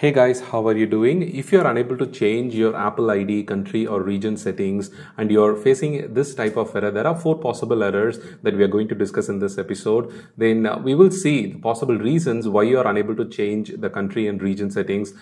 Hey guys, how are you doing? If you are unable to change your Apple ID, country or region settings and you're facing this type of error, there are four possible errors that we are going to discuss in this episode. Then we will see the possible reasons why you are unable to change the country and region settings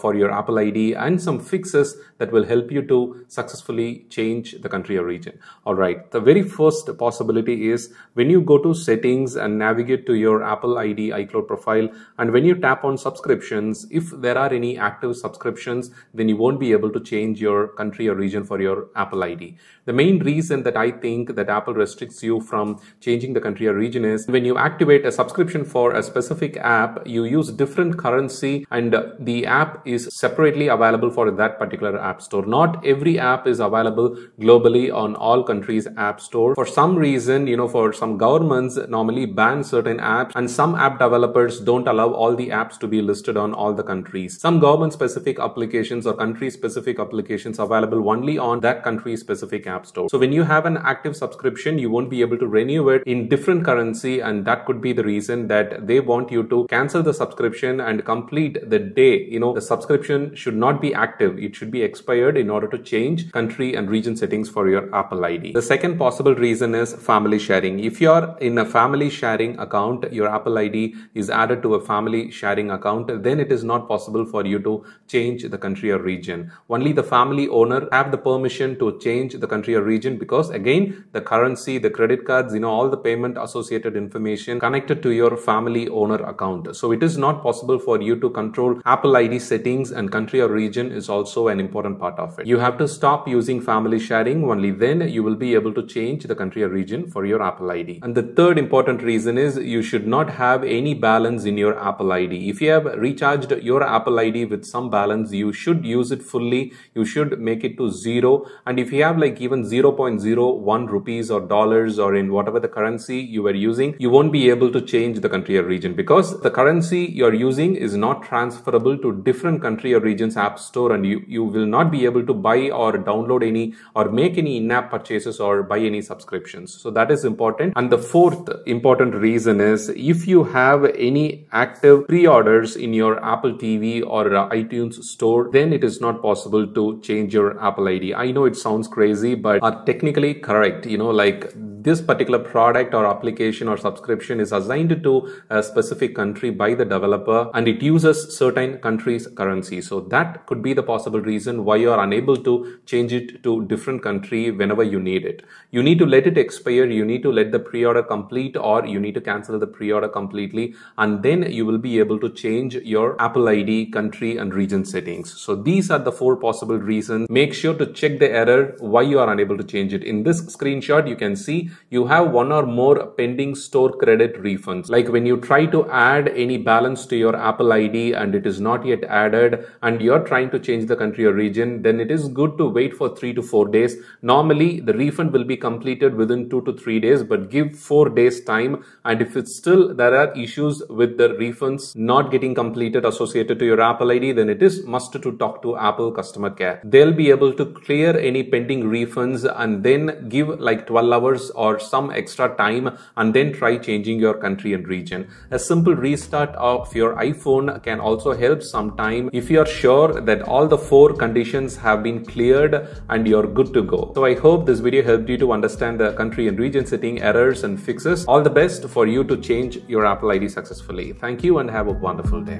for your Apple ID and some fixes that will help you to successfully change the country or region. Alright, the very first possibility is when you go to settings and navigate to your Apple ID iCloud profile, and when you tap on subscriptions, if there are any active subscriptions, then you won't be able to change your country or region for your Apple ID. The main reason that I think that Apple restricts you from changing the country or region is when you activate a subscription for a specific app, you use different currency and the app is separately available for that particular app store. Not every app is available globally on all countries' app store. For some reason, for some governments normally ban certain apps, and some app developers don't allow all the apps to be listed on all the countries. Some government-specific applications or country-specific applications available only on that country-specific app store. So when you have an active subscription, you won't be able to renew it in different currency, and that could be the reason that they want you to cancel the subscription and complete the day. The subscription should not be active. It should be expired in order to change country and region settings for your Apple ID. The second possible reason is family sharing. If you are in a family sharing account, your Apple ID is added to a family sharing account, then it is not possible for you to change the country or region. Only the family owner have the permission to change the country or region, because again the currency, the credit cards, all the payment associated information connected to your family owner account. So it is not possible for you to control Apple ID settings, and country or region is also an important part of it. You have to stop using family sharing, only then you will be able to change the country or region for your Apple ID. And the third important reason is you should not have any balance in your Apple ID. If you have recharged your Apple ID with some balance, you should use it fully. You should make it to zero, and if you have like even 0.01 rupees or dollars or in whatever the currency you were using, you won't be able to change the country or region, because the currency you're using is not transferable to different country or regions app store, and you will not be able to buy or download any or make any in-app purchases or buy any subscriptions. So that is important. And the fourth important reason is if you have any active pre-orders in your Apple TV or iTunes store, then it is not possible to change your Apple ID. I know it sounds crazy, but are technically correct. Like this particular product or application or subscription is assigned to a specific country by the developer, and it uses certain countries' currency. So that could be the possible reason why you are unable to change it to different country whenever you need it. You need to let it expire, you need to let the pre-order complete, or you need to cancel the pre-order completely, and then you will be able to change your Apple ID, country and region settings. So these are the four possible reasons. Make sure to check the error why you are unable to change it. In this screenshot, you can see you have one or more pending store credit refunds. Like when you try to add any balance to your Apple ID and it is not yet added, and you're trying to change the country or region, then it is good to wait for 3 to 4 days. Normally, the refund will be completed within 2 to 3 days, but give 4 days time. And if it's still there are issues with the refunds not getting completed associated to your Apple ID, then it is must to talk to Apple customer care. They'll be able to clear any pending refunds and then give like 12 hours or some extra time, and then try changing your country and region. A simple restart of your iPhone can also help sometime if you are sure that all the four conditions have been cleared and you're good to go. So I hope this video helped you to understand the country and region setting errors and fixes. All the best for you to change your Apple ID successfully. Thank you and have a wonderful day.